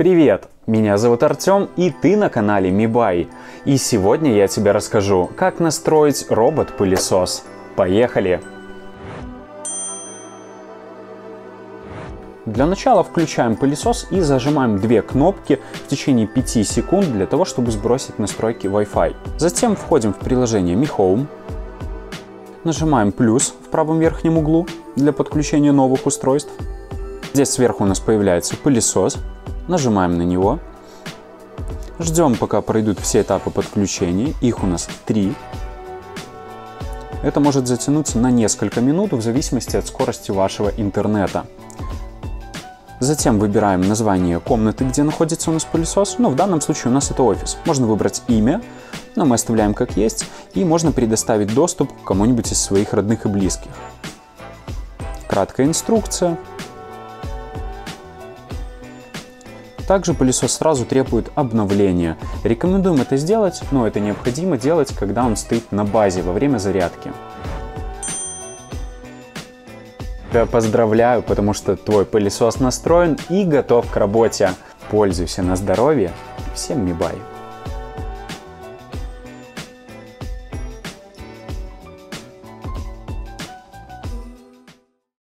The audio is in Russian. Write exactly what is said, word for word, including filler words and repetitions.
Привет! Меня зовут Артем, и ты на канале MiBuy. И сегодня я тебе расскажу, как настроить робот-пылесос. Поехали! Для начала включаем пылесос и зажимаем две кнопки в течение пяти секунд для того, чтобы сбросить настройки Wi-Fi. Затем входим в приложение MiHome, нажимаем плюс в правом верхнем углу для подключения новых устройств. Здесь сверху у нас появляется пылесос, нажимаем на него, ждем, пока пройдут все этапы подключения, их у нас три. Это может затянуться на несколько минут в зависимости от скорости вашего интернета. Затем выбираем название комнаты, где находится у нас пылесос, но в данном случае у нас это офис. Можно выбрать имя, но мы оставляем как есть, и можно предоставить доступ к кому-нибудь из своих родных и близких. Краткая инструкция. Также пылесос сразу требует обновления. Рекомендуем это сделать, но это необходимо делать, когда он стоит на базе во время зарядки. Да, поздравляю, потому что твой пылесос настроен и готов к работе. Пользуйся на здоровье. Всем MiBuy!